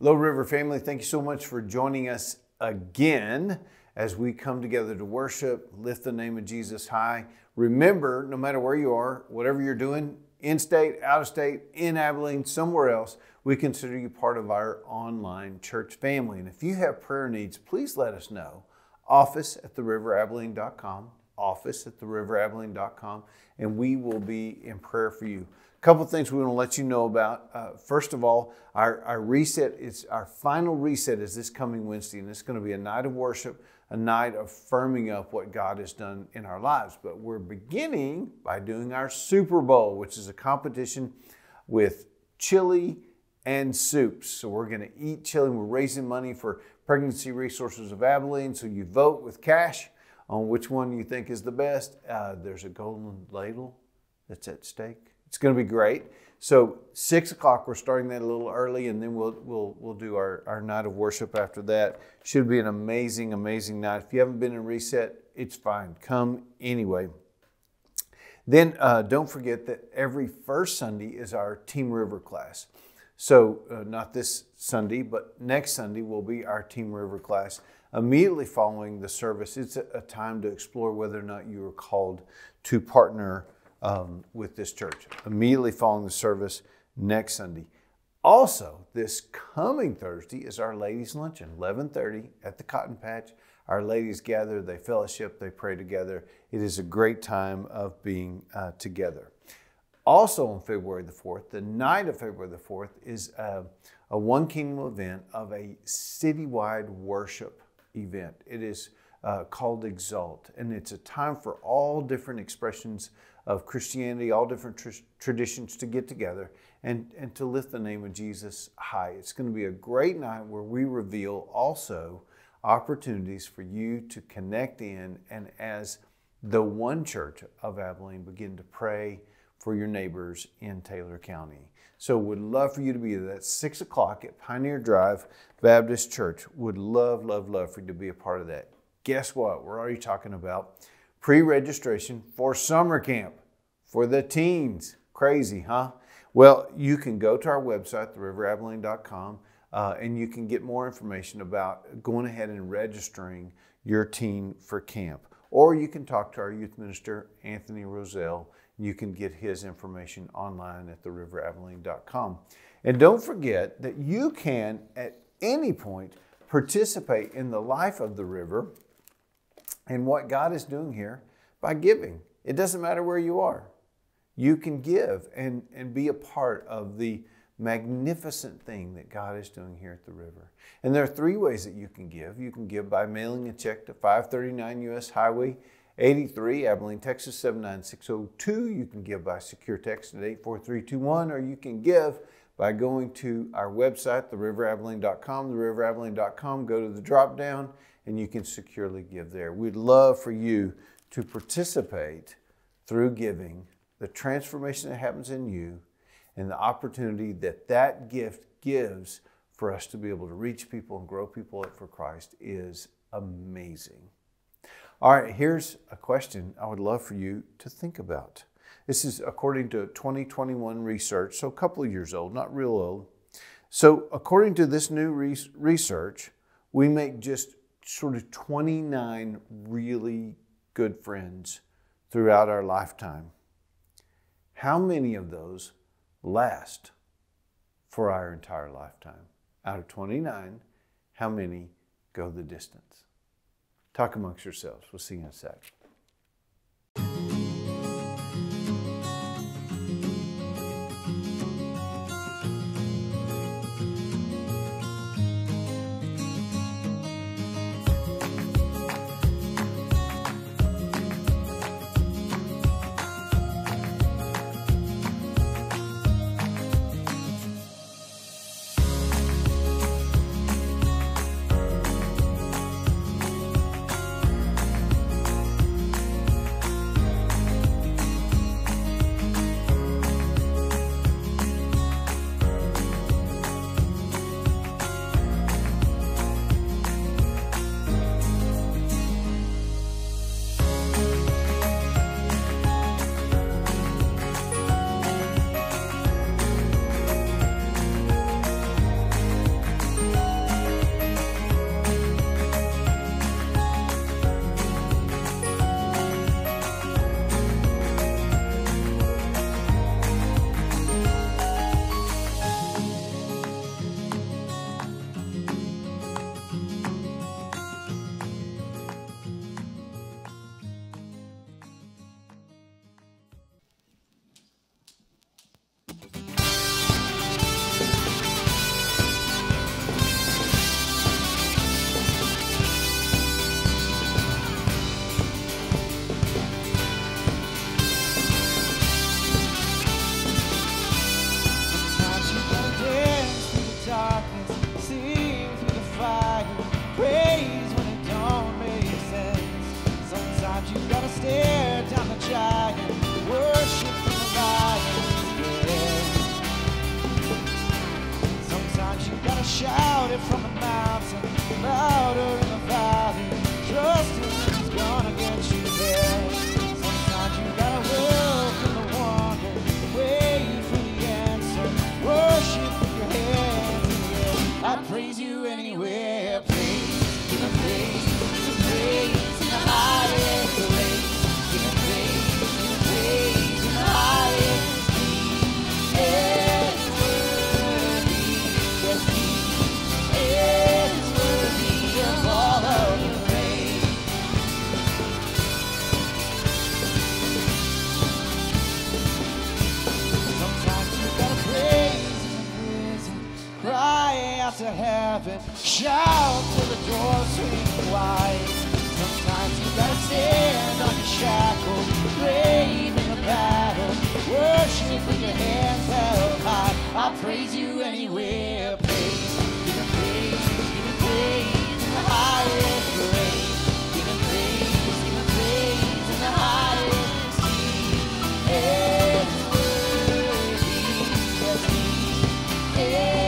Low River family, thank you so much for joining us again as we come together to worship, lift the name of Jesus high. Remember, no matter where you are, whatever you're doing, in state, out of state, in Abilene, somewhere else, we consider you part of our online church family. And if you have prayer needs, please let us know. Office at theriverabilene.com, office at theriverabilene.com, and we will be in prayer for you. A couple of things we want to let you know about. First of all, our reset, our final reset is this coming Wednesday, and it's going to be a night of worship, a night of firming up what God has done in our lives. But we're beginning by doing our Super Bowl, which is a competition with chili and soups. So we're going to eat chili. We're raising money for Pregnancy Resources of Abilene, so you vote with cash on which one you think is the best. There's a golden ladle that's at stake. It's going to be great. So 6 o'clock, we're starting that a little early, and then we'll do our night of worship after that. Should be an amazing, amazing night. If you haven't been in Reset, it's fine. Come anyway. Then don't forget that every first Sunday is our Team River class. So not this Sunday, but next Sunday will be our Team River class. Immediately following the service, it's a time to explore whether or not you are called to partner with this church. Immediately following the service next Sunday. Also, this coming Thursday is our ladies' luncheon, 11:30 at the Cotton Patch. Our ladies gather, they fellowship, they pray together. It is a great time of being together. Also on February the 4th, the night of February the 4th, is a One Kingdom event of a citywide worship event. It is called Exalt, and it's a time for all different expressions of Christianity, all different traditions to get together and to lift the name of Jesus high. It's going to be a great night where we reveal also opportunities for you to connect in and, as the one church of Abilene, begin to pray for your neighbors in Taylor County. So would love for you to be there. That's 6 o'clock at Pioneer Drive Baptist Church. Would love, love, love for you to be a part of that. Guess what? We're already talking about pre-registration for summer camp for the teens. Crazy, huh? Well, you can go to our website, theriverabilene.com, and you can get more information about going ahead and registering your teen for camp. Or you can talk to our youth minister, Anthony Rozelle. You can get his information online at theriverabilene.com. And don't forget that you can, at any point, participate in the life of the river and what God is doing here by giving. It doesn't matter where you are. You can give and be a part of the magnificent thing that God is doing here at the river. And there are three ways that you can give. You can give by mailing a check to 539 U.S. Highway 83, Abilene, Texas 79602. You can give by secure text at 84321, or you can give by going to our website, theriverabilene.com, theriverabilene.com. Go to the drop down and you can securely give there. We'd love for you to participate through giving, the transformation that happens in you, and the opportunity that that gift gives for us to be able to reach people and grow people up for Christ is amazing. All right, here's a question I would love for you to think about. This is according to 2021 research, so a couple of years old, not real old. So according to this new research, we make just sort of 29 really good friends throughout our lifetime. How many of those last for our entire lifetime? Out of 29, how many go the distance? Talk amongst yourselves. We'll see you in a sec. shouted from the mountain, louder in the valley. Justice is gonna get you there. Sometimes you gotta walk in the wander, wait for the answer. Worship with your hands in the air. I'd praise you anywhere. Praise, give a praise, give a praise in the highest place. Give a praise in the highest key. Yeah. Cry out to heaven, shout till the door swings wide. Sometimes you gotta stand on your shackles, brave in the battle. Worship with your hands held high. I'll praise you anywhere. Praise, give a praise, give a praise in the highest place. Give a praise, give a praise in the highest sea. It's worthy, yes, He is.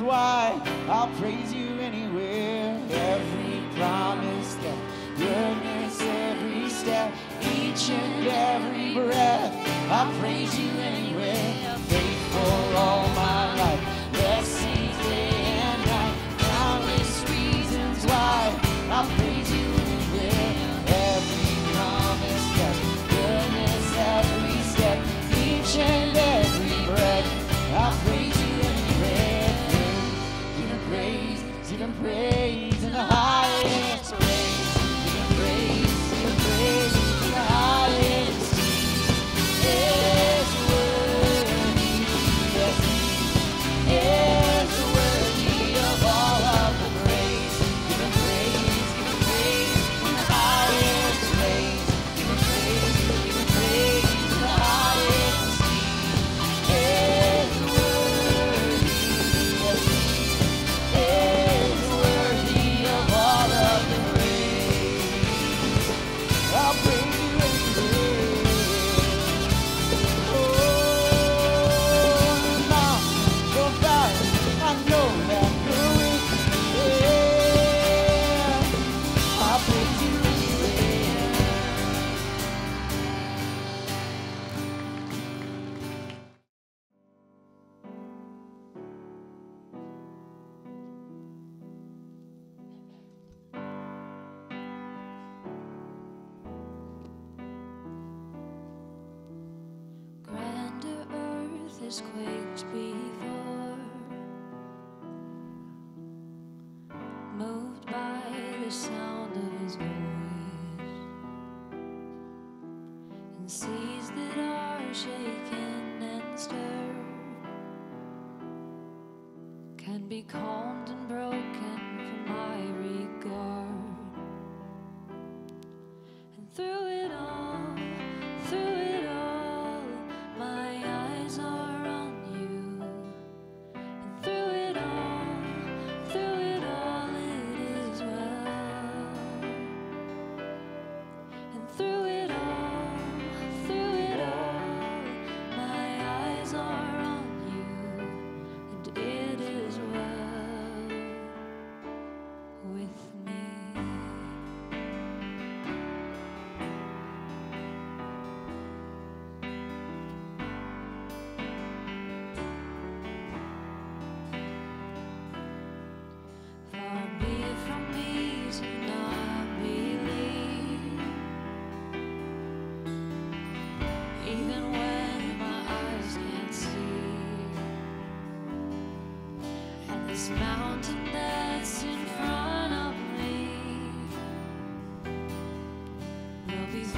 Why I'll praise you anywhere. Every promise that goodness, every step, each and every breath, I'll praise you anywhere. Faithful all my life, blessings day and night, countless reasons why I'll praise you anywhere. Every promise that goodness, every step, each and every breath, I'll praise you. Give him praise in the highest place. Give him praise, give him praise in the highest place. It's worthy, yes, He is worthy of all of the praise. Give him praise, give him praise in the highest place. Give him praise, give him praise in the highest place. It's worthy, yes, He is.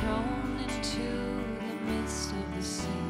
Thrown into the midst of the sea,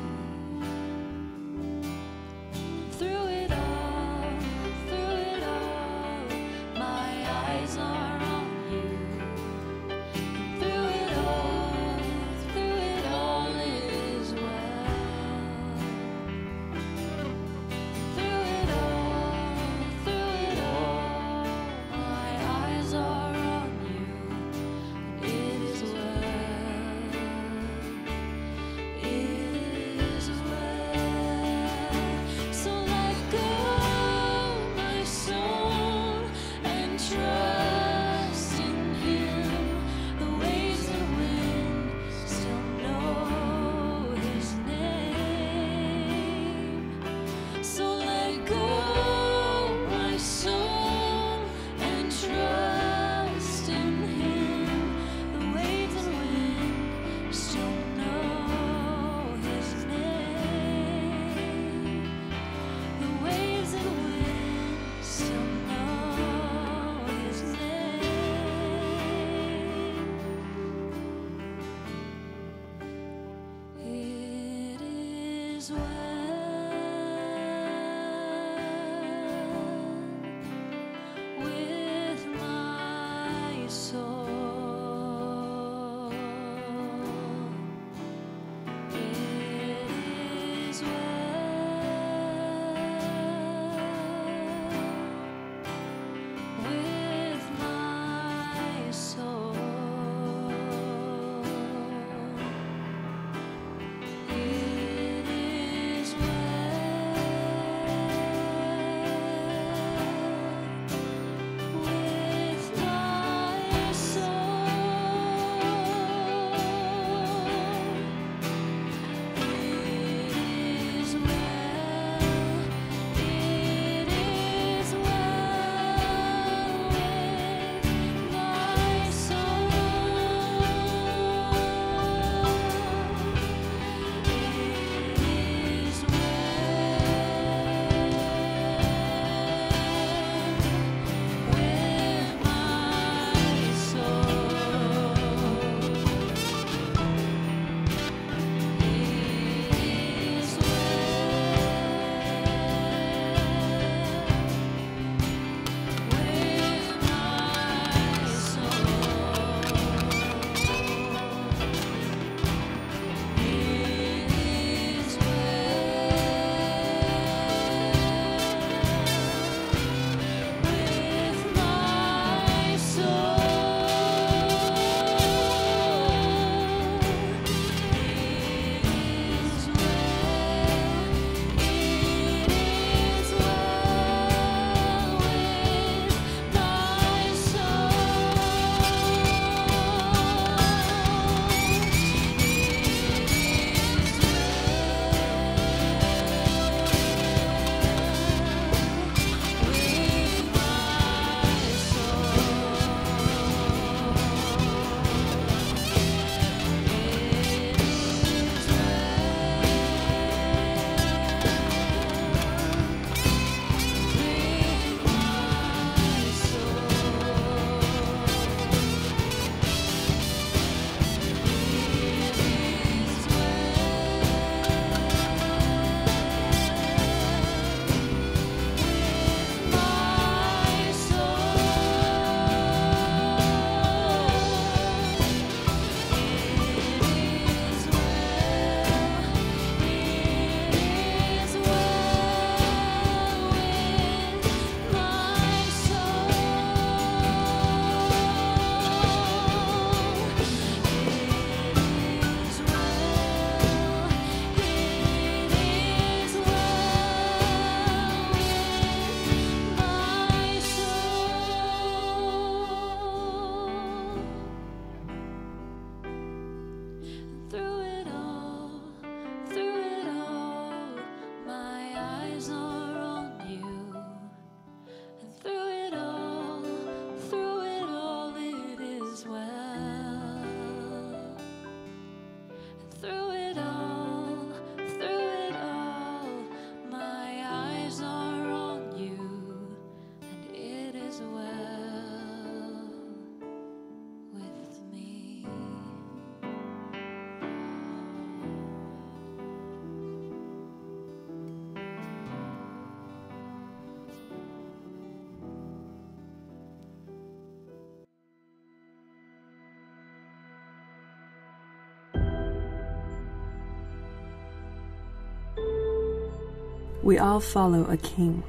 We all follow a king.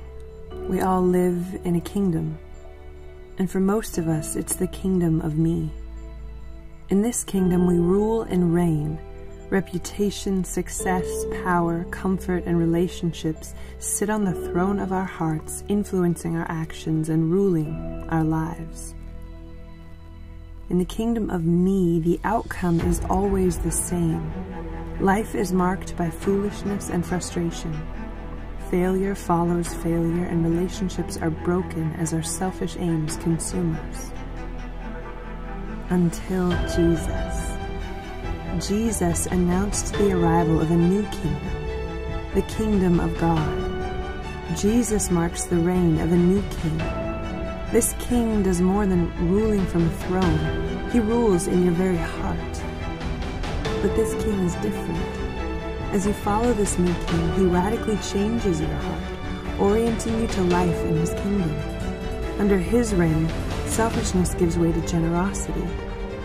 We all live in a kingdom. And for most of us, it's the kingdom of me. In this kingdom, we rule and reign. Reputation, success, power, comfort, and relationships sit on the throne of our hearts, influencing our actions and ruling our lives. In the kingdom of me, the outcome is always the same. Life is marked by foolishness and frustration. Failure follows failure, and relationships are broken as our selfish aims consume us. Until Jesus. Jesus announced the arrival of a new kingdom, the kingdom of God. Jesus marks the reign of a new king. This king does more than ruling from a throne. He rules in your very heart. But this king is different. As you follow this new King, he radically changes your heart, orienting you to life in his kingdom. Under his reign, selfishness gives way to generosity.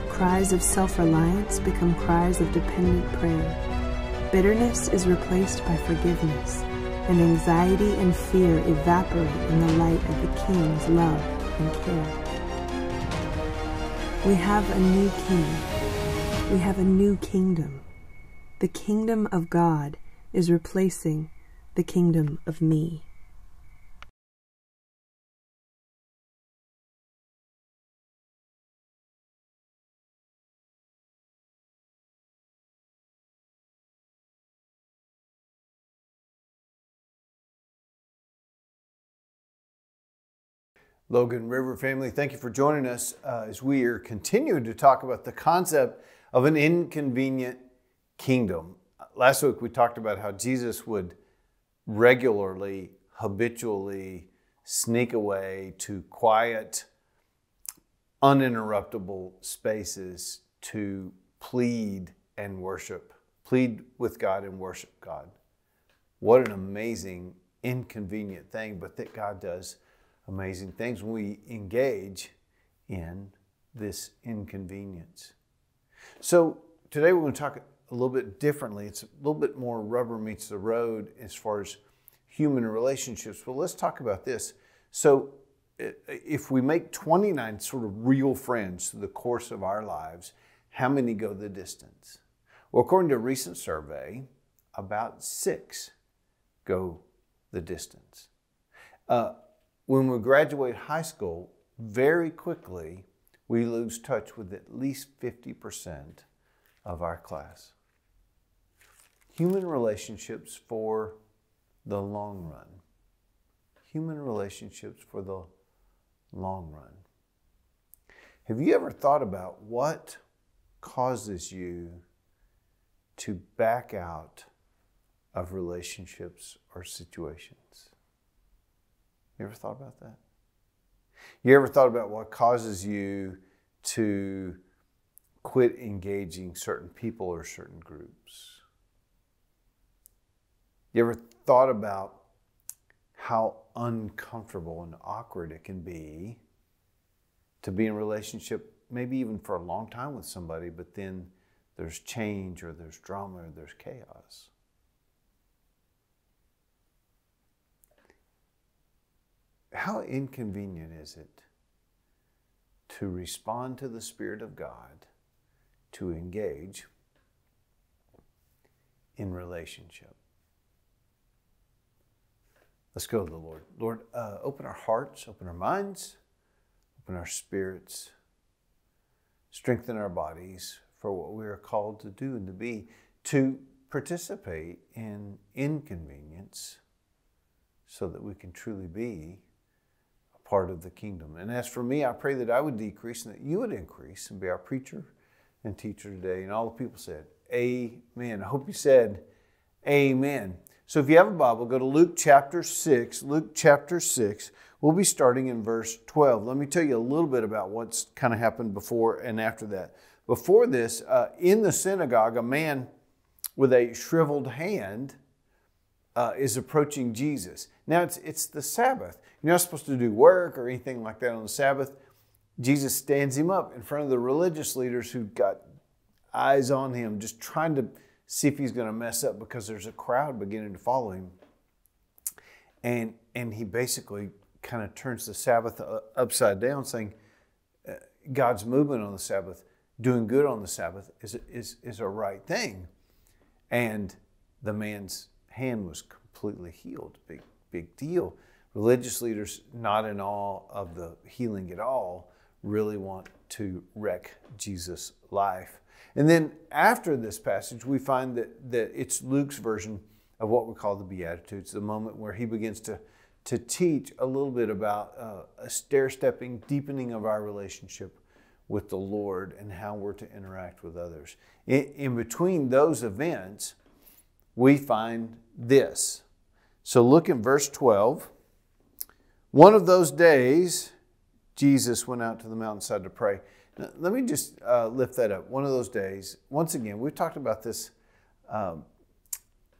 Cries of self-reliance become cries of dependent prayer. Bitterness is replaced by forgiveness, and anxiety and fear evaporate in the light of the King's love and care. We have a new King. We have a new kingdom. The kingdom of God is replacing the kingdom of me. Logan River family, thank you for joining us as we are continuing to talk about the concept of an inconvenient kingdom. Last week we talked about how Jesus would regularly, habitually sneak away to quiet, uninterruptible spaces to plead and worship, plead with God and worship God. What an amazing, inconvenient thing, but that God does amazing things when we engage in this inconvenience. So today we're going to talk a little bit differently. It's a little bit more rubber meets the road as far as human relationships. But let's talk about this. So if we make 29 sort of real friends through the course of our lives, how many go the distance? Well, according to a recent survey, about 6 go the distance. When we graduate high school, very quickly, we lose touch with at least 50% of our class. Human relationships for the long run. Human relationships for the long run. Have you ever thought about what causes you to back out of relationships or situations? You ever thought about that? You ever thought about what causes you to quit engaging certain people or certain groups? You ever thought about how uncomfortable and awkward it can be to be in a relationship, maybe even for a long time with somebody, but then there's change or there's drama or there's chaos? How inconvenient is it to respond to the Spirit of God, to engage in relationship? Let's go to the Lord. Lord, open our hearts, open our minds, open our spirits, strengthen our bodies for what we are called to do and to be, to participate in inconvenience so that we can truly be a part of the kingdom. And as for me, I pray that I would decrease and that you would increase and be our preacher and teacher today. And all the people said, amen. I hope you said, amen. So if you have a Bible, go to Luke chapter 6. Luke chapter 6, we'll be starting in verse 12. Let me tell you a little bit about what's kind of happened before and after that. Before this, in the synagogue, a man with a shriveled hand is approaching Jesus. Now it's the Sabbath. You're not supposed to do work or anything like that on the Sabbath. Jesus stands him up in front of the religious leaders who've got eyes on him, just trying to see if he's going to mess up because there's a crowd beginning to follow him. And he basically kind of turns the Sabbath upside down, saying God's movement on the Sabbath, doing good on the Sabbath is a right thing. And the man's hand was completely healed. Big deal. Religious leaders, not in awe of the healing at all, really want to wreck Jesus' life. And then after this passage, we find that it's Luke's version of what we call the Beatitudes, the moment where he begins to teach a little bit about a stair-stepping, deepening of our relationship with the Lord and how we're to interact with others. In between those events, we find this. So look in verse 12. One of those days, Jesus went out to the mountainside to pray. Now, let me just lift that up. One of those days. Once again, we've talked about this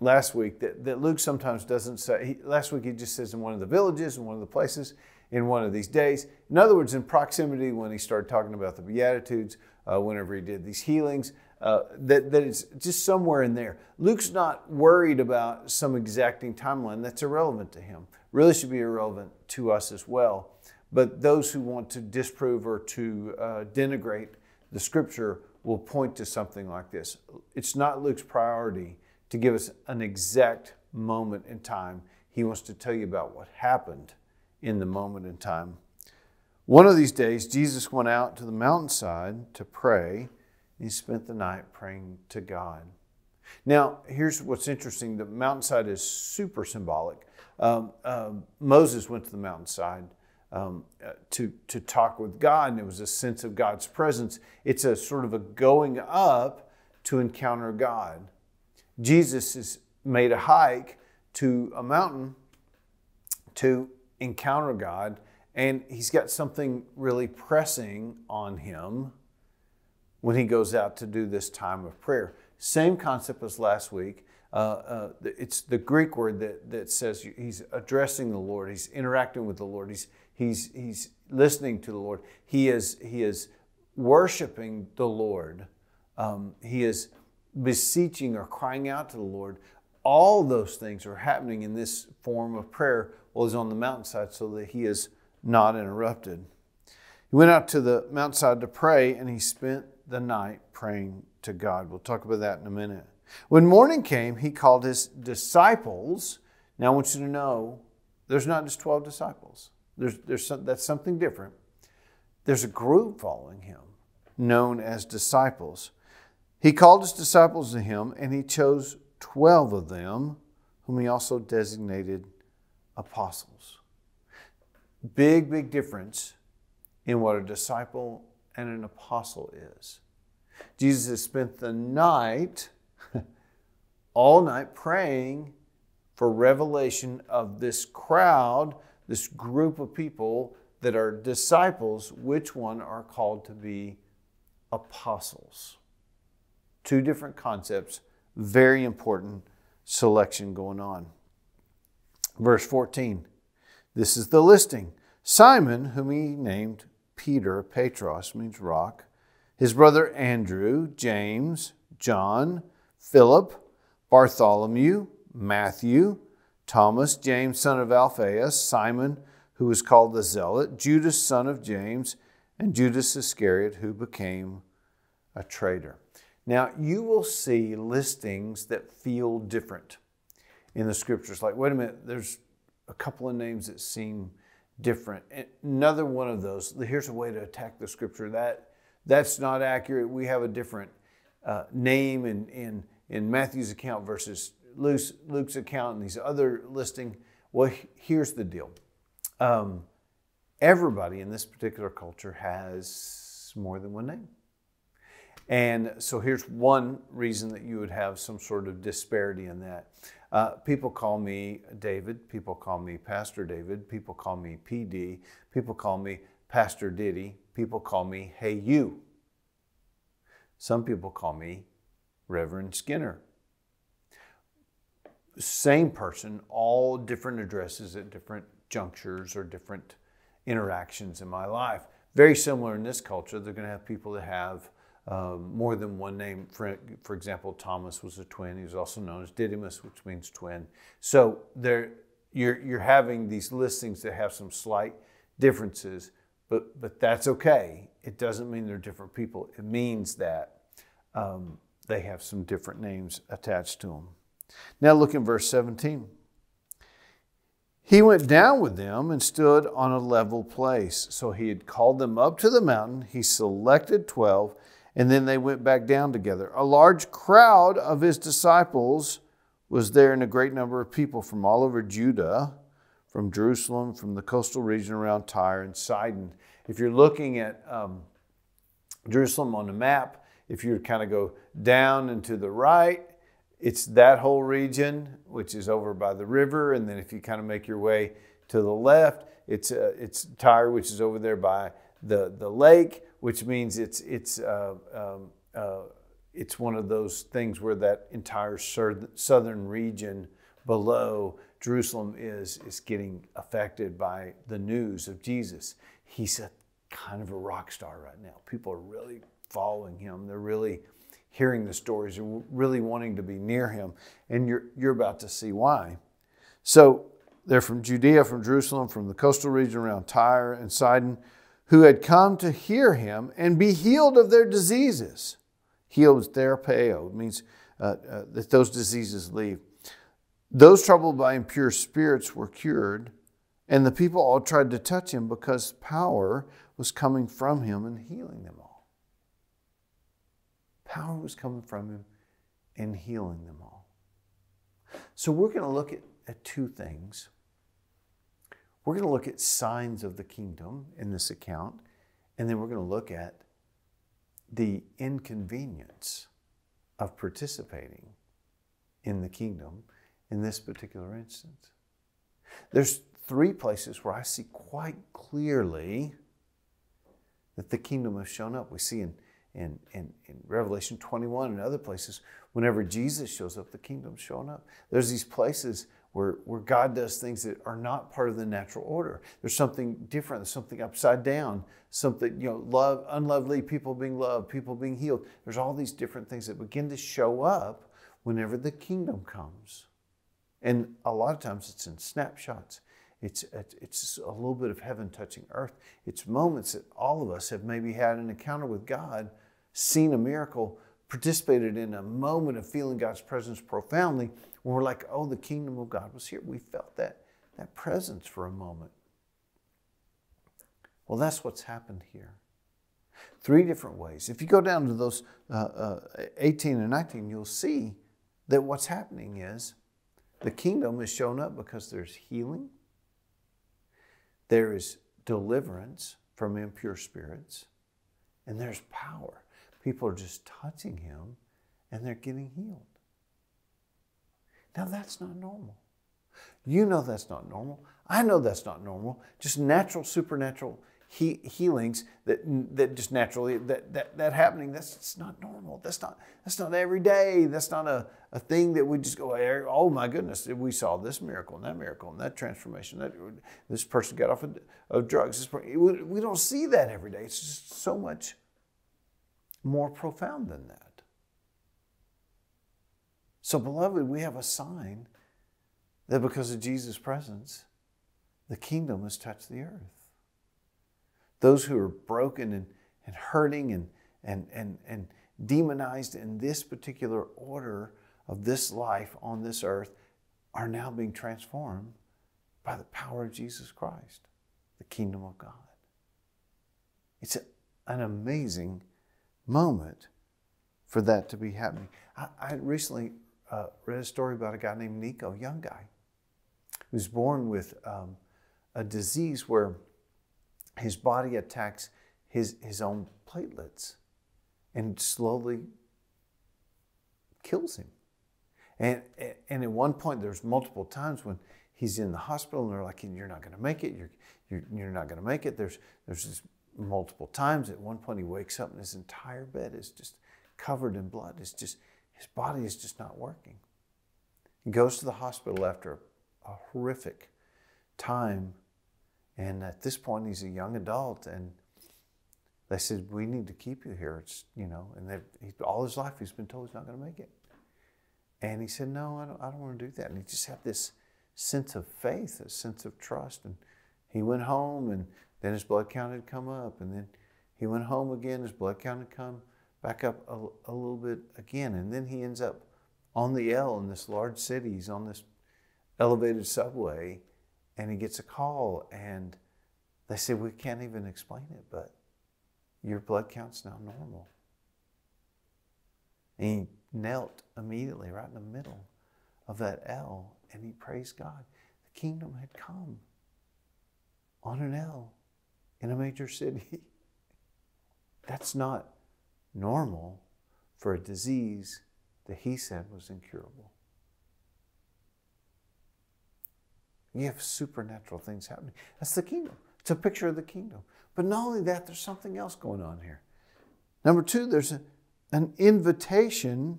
last week that Luke sometimes doesn't say. Last week he just says in one of the villages, in one of the places, in one of these days. In other words, in proximity, when he started talking about the Beatitudes, whenever he did these healings, that it's just somewhere in there. Luke's not worried about some exacting timeline. That's irrelevant to him. Really should be irrelevant to us as well. But those who want to disprove or to denigrate the Scripture will point to something like this. It's not Luke's priority to give us an exact moment in time. He wants to tell you about what happened in the moment in time. One of these days, Jesus went out to the mountainside to pray. He spent the night praying to God. Now, here's what's interesting. The mountainside is super symbolic. Moses went to the mountainside to talk with God, and it was a sense of God's presence. It's a sort of a going up to encounter God. Jesus has made a hike to a mountain to encounter God, and he's got something really pressing on him when he goes out to do this time of prayer. Same concept as last week. It's the Greek word that says he's addressing the Lord. He's interacting with the Lord. He's listening to the Lord. He is worshiping the Lord. He is beseeching or crying out to the Lord. All those things are happening in this form of prayer while he's on the mountainside, so that he is not interrupted. He went out to the mountainside to pray, and he spent the night praying to God. We'll talk about that in a minute. When morning came, he called his disciples. Now I want you to know, there's not just 12 disciples. That's something different. There's a group following him known as disciples. He called his disciples to him, and he chose 12 of them, whom he also designated apostles. Big, big difference in what a disciple and an apostle is. Jesus has spent the night, all night, praying for revelation of this crowd, this group of people that are disciples, which one are called to be apostles. Two different concepts, very important selection going on. Verse 14, this is the listing. Simon, whom he named Peter, Petros means rock, his brother Andrew, James, John, Philip, Bartholomew, Matthew, Thomas, James, son of Alphaeus, Simon, who was called the Zealot, Judas, son of James, and Judas Iscariot, who became a traitor. Now, you will see listings that feel different in the Scriptures. Like, wait a minute, there's a couple of names that seem different. Another one of those, here's a way to attack the Scripture. That's not accurate. We have a different name in Matthew's account versus Luke's account and these other listing. Well, here's the deal. Everybody in this particular culture has more than one name. And so here's one reason that you would have some sort of disparity in that. People call me David. People call me Pastor David. People call me PD. People call me Pastor Diddy. People call me Hey You. Some people call me Reverend Skinner. Same person, all different addresses at different junctures or different interactions in my life. Very similar in this culture. They're going to have people that have more than one name. For example, Thomas was a twin. He was also known as Didymus, which means twin. So you're having these listings that have some slight differences, but that's okay. It doesn't mean they're different people. It means that they have some different names attached to them. Now look in verse 17. He went down with them and stood on a level place. So he had called them up to the mountain. He selected 12. And then they went back down together. A large crowd of his disciples was there, and a great number of people from all over Judea, from Jerusalem, from the coastal region around Tyre and Sidon. If you're looking at Jerusalem on the map, if you kind of go down and to the right, it's that whole region, which is over by the river. And then if you kind of make your way to the left, it's Tyre, which is over there by the lake, which means it's it's one of those things where that entire southern region below Jerusalem is getting affected by the news of Jesus. He's a kind of a rock star right now. People are really following him. They're really hearing the stories. They're really wanting to be near him. And you're about to see why. So they're from Judea, from Jerusalem, from the coastal region around Tyre and Sidon, who had come to hear him and be healed of their diseases. Healed is therapeo. It means that those diseases leave. Those troubled by impure spirits were cured, and the people all tried to touch him because power was coming from him and healing them all. Power was coming from him and healing them all. So we're going to look at two things. We're going to look at signs of the kingdom in this account, and then we're going to look at the inconvenience of participating in the kingdom in this particular instance. There's three places where I see quite clearly that the kingdom has shown up. We see in Revelation 21 and other places, whenever Jesus shows up, the kingdom's showing up. There's these places where God does things that are not part of the natural order. There's something different, there's something upside down, something, you know, love, unlovely, people being loved, people being healed. There's all these different things that begin to show up whenever the kingdom comes. And a lot of times it's in snapshots. It's a little bit of heaven touching earth. It's moments that all of us have maybe had an encounter with God, seen a miracle, participated in a moment of feeling God's presence profoundly, when we're like, oh, the kingdom of God was here. We felt that presence for a moment. Well, that's what's happened here. Three different ways. If you go down to those 18 and 19, you'll see that what's happening is the kingdom is shown up because there's healing. There is deliverance from impure spirits. And there's power. People are just touching him and they're getting healed. Now that's not normal. You know that's not normal. I know that's not normal. Just natural, supernatural healings that just naturally, that happening, that's not normal. That's not every day. That's not a thing that we just go, oh my goodness, we saw this miracle and that transformation. This person got off of drugs. We don't see that every day. It's just so much more profound than that. So, beloved, we have a sign that because of Jesus' presence, the kingdom has touched the earth. Those who are broken and hurting and demonized in this particular order of this life on this earth are now being transformed by the power of Jesus Christ, the kingdom of God. It's an amazing moment for that to be happening. I recently read a story about a guy named Nico, a young guy, who was born with a disease where his body attacks his own platelets and slowly kills him. And at one point, there's multiple times when he's in the hospital and they're like, "You're not going to make it. You're not going to make it." There's just multiple times. At one point, he wakes up and his entire bed is just covered in blood. His body is just not working. He goes to the hospital after a horrific time. And at this point, he's a young adult. And they said, "We need to keep you here." All his life, he's been told he's not going to make it. And he said, "No, I don't want to do that." And he just had this sense of faith, a sense of trust. And he went home, and then his blood count had come up. And then he went home again, his blood count had come back up a little bit again. And then he ends up on the L in this large city. He's on this elevated subway and he gets a call and they say, "We can't even explain it, but your blood count's not normal." And he knelt immediately right in the middle of that L and he praised God. The kingdom had come on an L in a major city. That's not normal for a disease that he said was incurable. You have supernatural things happening. That's the kingdom. It's a picture of the kingdom. But not only that, there's something else going on here. Number two, there's an invitation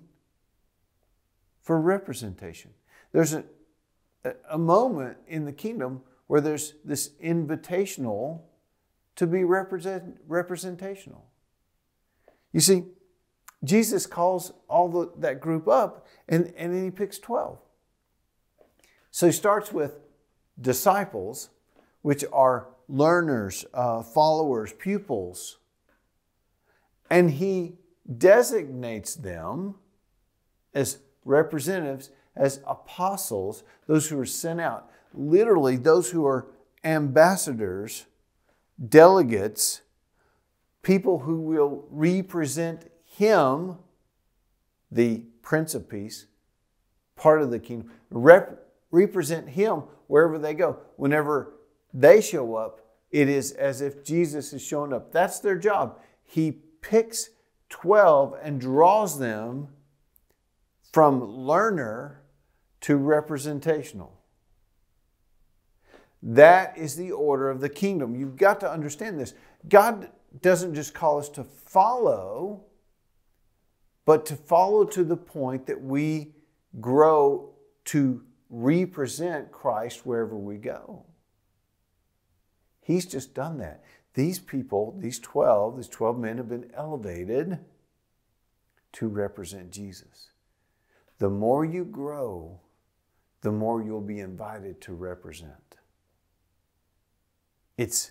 for representation. There's a moment in the kingdom where there's this invitational to be representational. You see, Jesus calls all that group up, and then he picks 12. So he starts with disciples, which are learners, followers, pupils. And he designates them as representatives, as apostles, those who are sent out. Literally, those who are ambassadors, delegates, people who will represent him, the Prince of Peace, part of the kingdom, represent him wherever they go. Whenever they show up, it is as if Jesus is showing up. That's their job. He picks 12 and draws them from learner to representational. That is the order of the kingdom. You've got to understand this. God doesn't just call us to follow, but to follow to the point that we grow to represent Christ wherever we go. He's just done that. These people, these 12 men have been elevated to represent Jesus. The more you grow, the more you'll be invited to represent. It's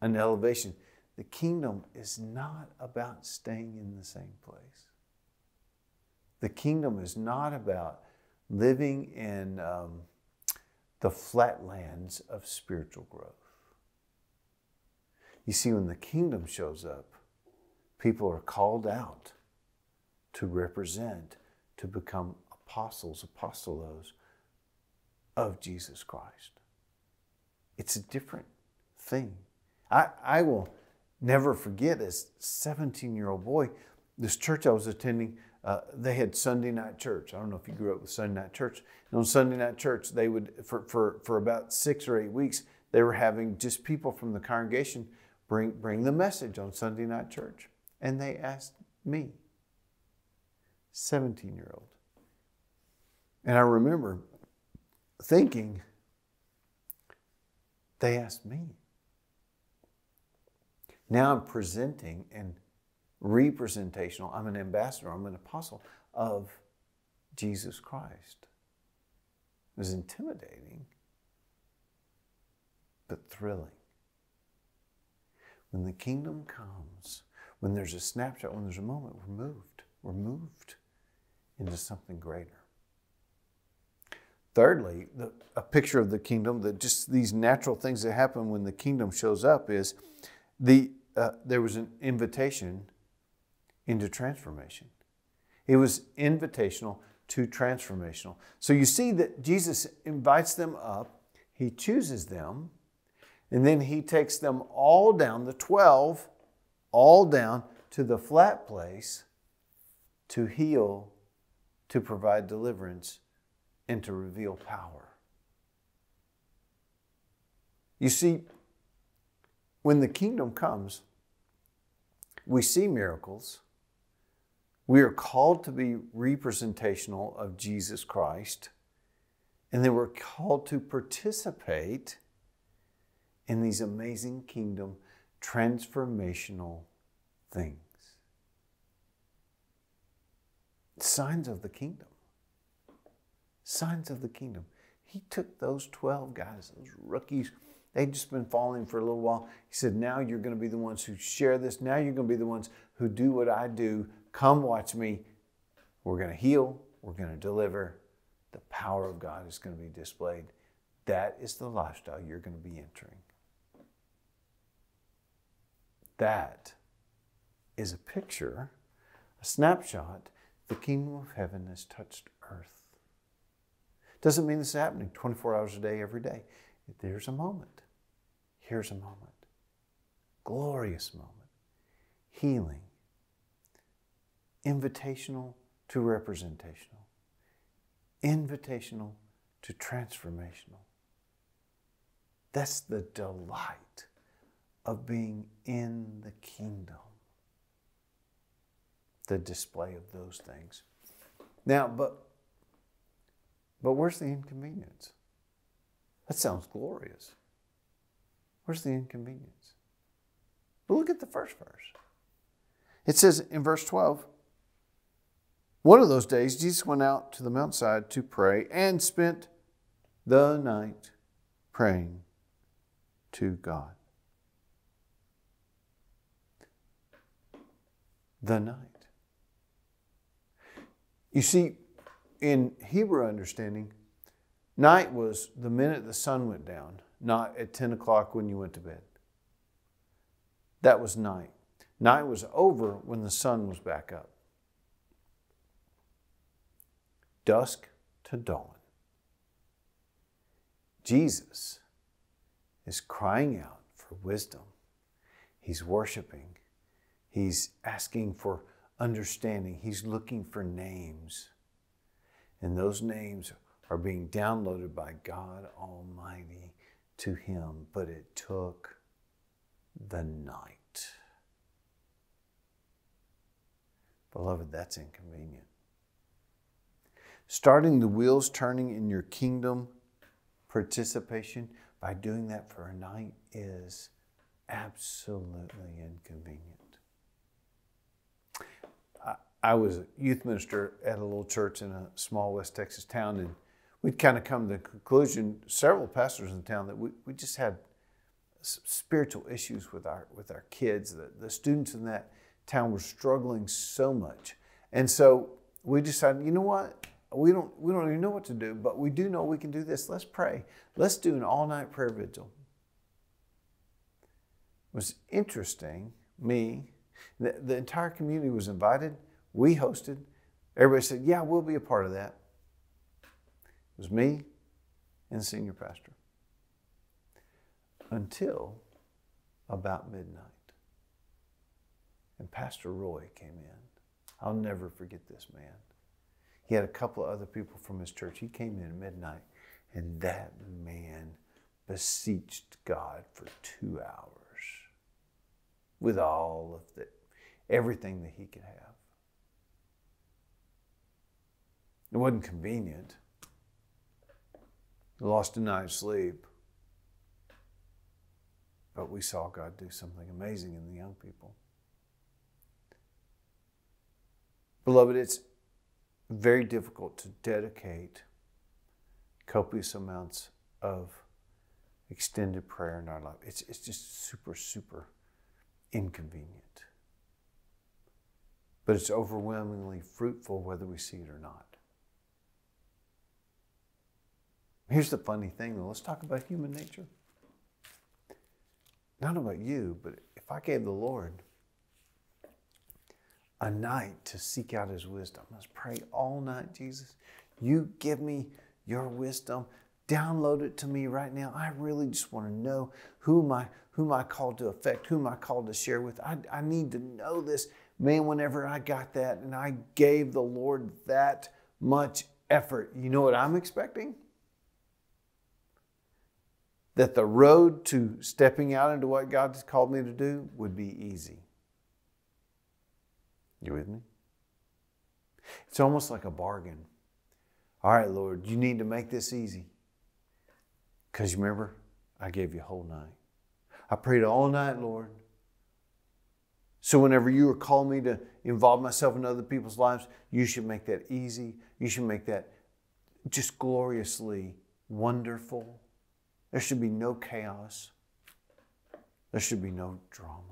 an elevation. The kingdom is not about staying in the same place. The kingdom is not about living in the flatlands of spiritual growth. You see, when the kingdom shows up, people are called out to represent, to become apostles, apostolos of Jesus Christ. It's a different thing. I will never forget, as a 17-year-old boy, this church I was attending, they had Sunday night church. I don't know if you grew up with Sunday night church. And on Sunday night church, they would, for about 6 or 8 weeks, they were having just people from the congregation bring the message on Sunday night church. And they asked me, 17-year-old. And I remember thinking, they asked me. Now I'm presenting and representational. I'm an ambassador. I'm an apostle of Jesus Christ. It was intimidating, but thrilling. When the kingdom comes, when there's a snapshot, when there's a moment, we're moved into something greater. Thirdly, a picture of the kingdom, that just these natural things that happen when the kingdom shows up, is there was an invitation into transformation. It was invitational to transformational. So you see that Jesus invites them up, he chooses them, and then he takes them all down, the 12, all down to the flat place to heal, to provide deliverance, and to reveal power. You see, when the kingdom comes, we see miracles. We are called to be representational of Jesus Christ, and then we're called to participate in these amazing kingdom transformational things. Signs of the kingdom. Signs of the kingdom. He took those 12 guys, those rookies. They'd just been following for a little while. He said, now you're going to be the ones who share this. Now you're going to be the ones who do what I do. Come watch me. We're going to heal. We're going to deliver. The power of God is going to be displayed. That is the lifestyle you're going to be entering. That is a picture, a snapshot. The kingdom of heaven has touched earth. Doesn't mean this is happening 24 hours a day, every day. There's a moment. Here's a moment. Glorious moment. Healing. Invitational to representational. Invitational to transformational. That's the delight of being in the kingdom. the display of those things. Now, but where's the inconvenience? That sounds glorious. Where's the inconvenience? But look at the first verse. It says in verse 12, one of those days Jesus went out to the mountainside to pray and spent the night praying to God. The night. You see, in Hebrew understanding, night was the minute the sun went down, not at 10 o'clock when you went to bed. That was night. Night was over when the sun was back up. Dusk to dawn. Jesus is crying out for wisdom. He's worshiping. He's asking for understanding. He's looking for names. And those names are being downloaded by God Almighty to him. But it took the night. Beloved, that's inconvenient. Starting the wheels turning in your kingdom participation by doing that for a night is absolutely inconvenient. I was a youth minister at a little church in a small West Texas town, and we'd kind of come to the conclusion, several pastors in the town, that we just had spiritual issues with our kids. The students in that town were struggling so much. And so we decided, you know what? We don't even know what to do, but we do know we can do this. Let's pray. Let's do an all-night prayer vigil. It was interesting. The entire community was invited. We hosted. Everybody said, yeah, we'll be a part of that. It was me and the senior pastor. Until about midnight. And Pastor Roy came in. I'll never forget this man. He had a couple of other people from his church. He came in at midnight, and that man beseeched God for 2 hours with all of everything that he could have. It wasn't convenient. He lost a night's sleep. But we saw God do something amazing in the young people. Beloved, it's very difficult to dedicate copious amounts of extended prayer in our life. It's just super, super inconvenient. But it's overwhelmingly fruitful whether we see it or not. Here's the funny thing, though. Let's talk about human nature. Not about you, but if I gave the Lord a night to seek out his wisdom. Let's pray all night, Jesus. You give me your wisdom. Download it to me right now. I really just want to know whom I called to affect, whom I called to share with. I need to know this. Man, whenever I got that and I gave the Lord that much effort, you know what I'm expecting? That the road to stepping out into what God has called me to do would be easy. You with me? It's almost like a bargain. All right, Lord, you need to make this easy. Because you remember, I gave you a whole night. I prayed all night, Lord. So whenever you call me to involve myself in other people's lives, you should make that easy. You should make that just gloriously wonderful. There should be no chaos. There should be no drama.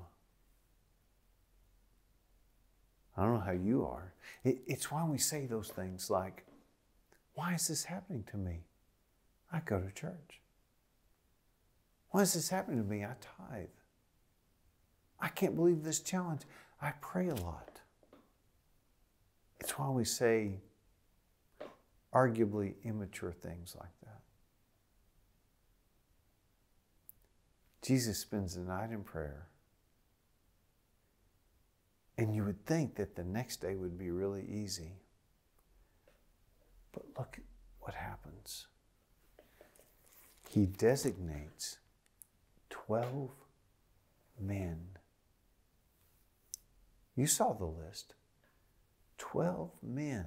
I don't know how you are. It's why we say those things like, why is this happening to me? I go to church. Why is this happening to me? I tithe. I can't believe this challenge. I pray a lot. It's why we say arguably immature things like that. Jesus spends the night in prayer. And you would think that the next day would be really easy. But look at what happens. He designates 12 men. You saw the list. 12 men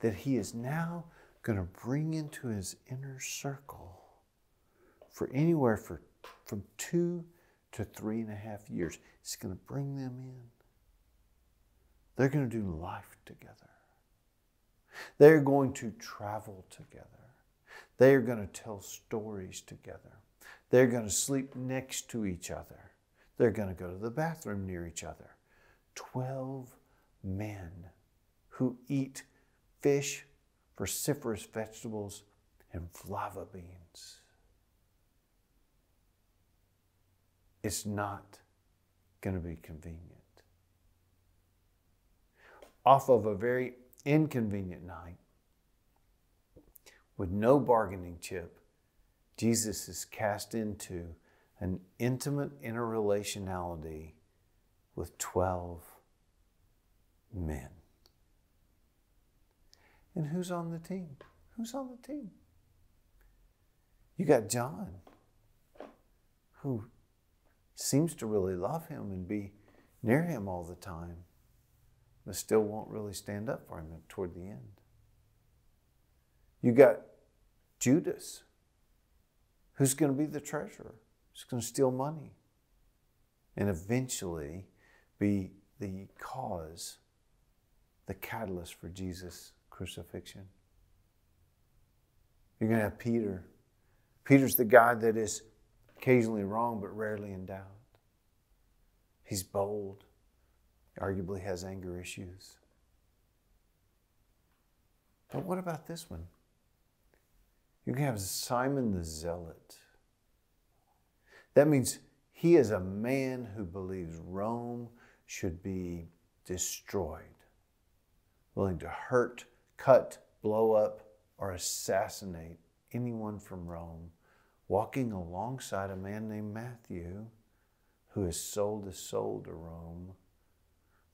that he is now going to bring into his inner circle for anywhere from 2 to 3.5 years. He's going to bring them in. They're going to do life together. They're going to travel together. They're going to tell stories together. They're going to sleep next to each other. They're going to go to the bathroom near each other. 12 men who eat fish, vociferous vegetables, and flava beans. It's not going to be convenient. Off of a very inconvenient night, with no bargaining chip, Jesus is cast into an intimate interrelationality with 12 men. And who's on the team? Who's on the team? You got John, who seems to really love him and be near him all the time, but still won't really stand up for him toward the end. You got Judas, who's going to be the treasurer, who's going to steal money and eventually be the cause, the catalyst for Jesus' crucifixion. You're going to have Peter. Peter's the guy that is occasionally wrong, but rarely in doubt. He's bold, arguably has anger issues. But what about this one? You can have Simon the Zealot. That means he is a man who believes Rome should be destroyed, willing to hurt, cut, blow up, or assassinate anyone from Rome, walking alongside a man named Matthew, who has sold his soul to Rome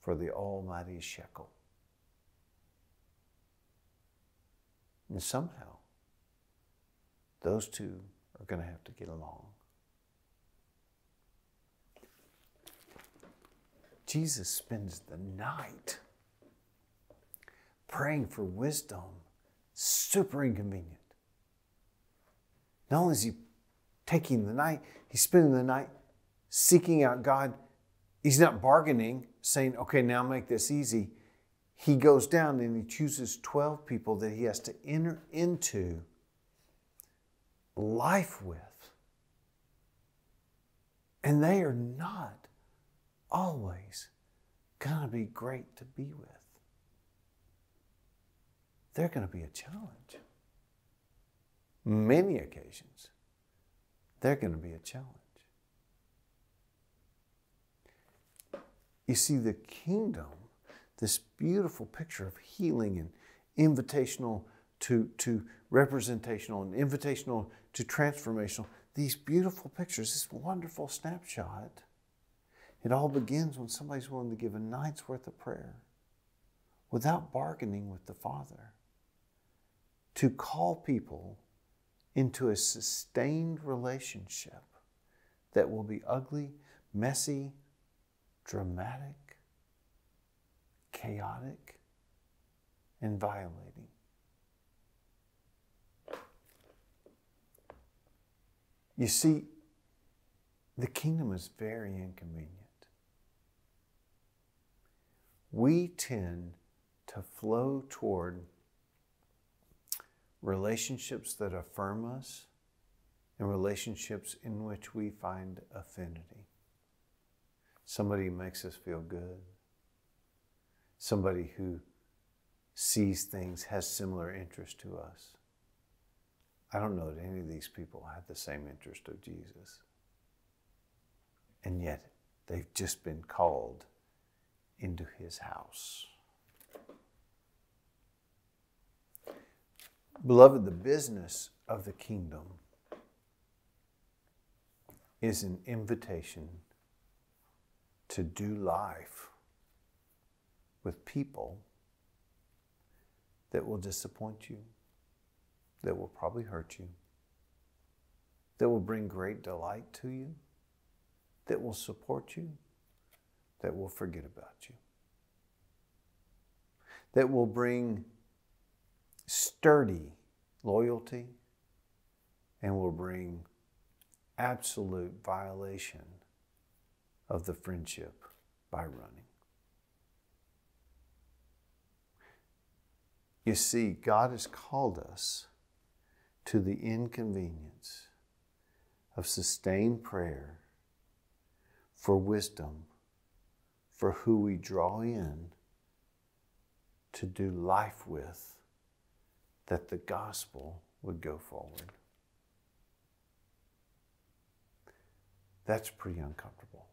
for the almighty shekel. And somehow, those two are going to have to get along. Jesus spends the night praying for wisdom. Super inconvenient. Not only is he taking the night, he's spending the night seeking out God. He's not bargaining, saying, okay, now make this easy. He goes down and he chooses 12 people that he has to enter into life with. And they are not always going to be great to be with. They're going to be a challenge. Many occasions, they're going to be a challenge. You see, the kingdom, this beautiful picture of healing and invitational to representational and invitational to transformational, these beautiful pictures, this wonderful snapshot, it all begins when somebody's willing to give a night's worth of prayer without bargaining with the Father to call people into a sustained relationship that will be ugly, messy, dramatic, chaotic, and violating. You see, the kingdom is very inconvenient. We tend to flow toward relationships that affirm us and relationships in which we find affinity. Somebody makes us feel good. Somebody who sees things, has similar interests to us. I don't know that any of these people had the same interest of Jesus. And yet, they've just been called into his house. Beloved, the business of the kingdom is an invitation to do life with people that will disappoint you, that will probably hurt you, that will bring great delight to you, that will support you, that will forget about you. that will bring sturdy loyalty and will bring absolute violation of the friendship by running. You see, God has called us to the inconvenience of sustained prayer for wisdom, for who we draw in to do life with, that the gospel would go forward. That's pretty uncomfortable.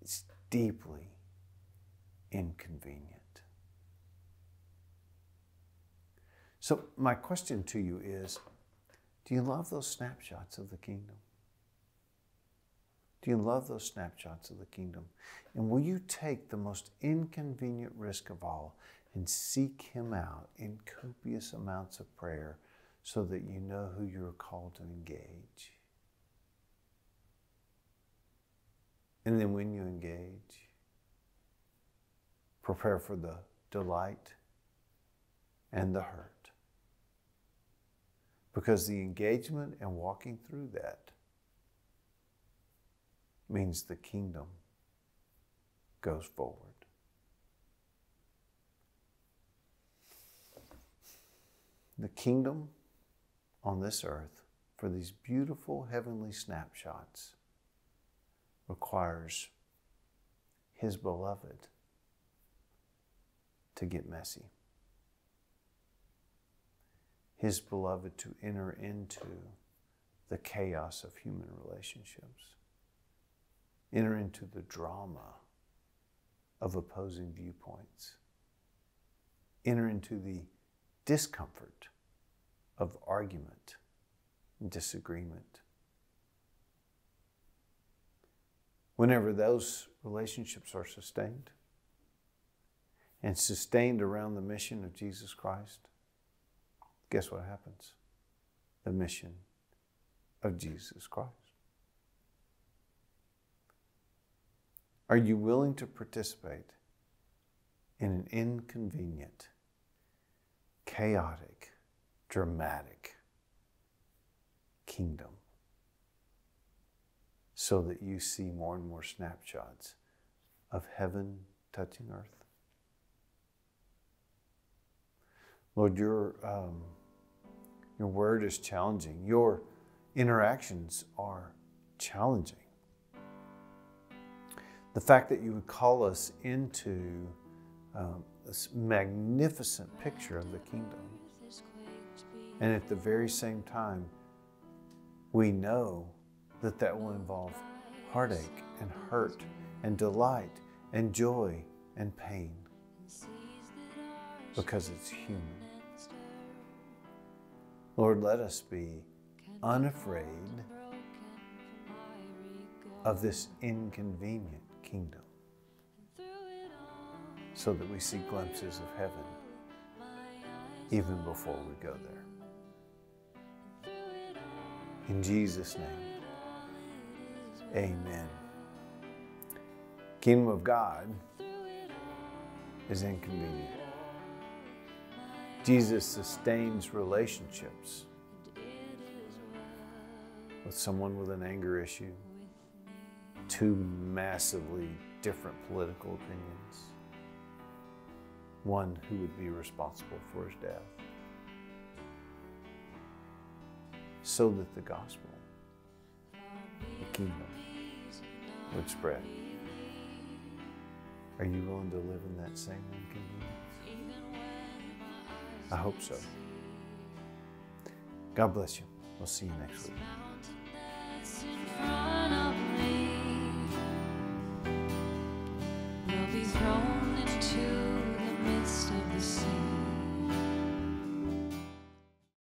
It's deeply inconvenient. So my question to you is, do you love those snapshots of the kingdom? Do you love those snapshots of the kingdom? And will you take the most inconvenient risk of all and seek Him out in copious amounts of prayer so that you know who you're called to engage? And then when you engage, prepare for the delight and the hurt. Because the engagement and walking through that means the kingdom goes forward. The kingdom on this earth, for these beautiful heavenly snapshots, requires His beloved to get messy. His beloved to enter into the chaos of human relationships. Enter into the drama of opposing viewpoints. Enter into the discomfort of argument and disagreement. Whenever those relationships are sustained, and sustained around the mission of Jesus Christ, guess what happens? The mission of Jesus Christ. Are you willing to participate in an inconvenient, chaotic, dramatic kingdom so that you see more and more snapshots of heaven touching earth? Lord, your word is challenging. Your interactions are challenging. The fact that you would call us into this magnificent picture of the kingdom. And at the very same time, we know that that will involve heartache and hurt and delight and joy and pain because it's human. Lord, let us be unafraid of this inconvenient kingdom, so that we see glimpses of heaven even before we go there. In Jesus' name, amen. Kingdom of God is inconvenient. Jesus sustains relationships with someone with an anger issue, two massively different political opinions, one who would be responsible for his death, so that the gospel, the kingdom, would spread. Are you willing to live in that same inconvenience? I hope so. God bless you. We'll see you next week.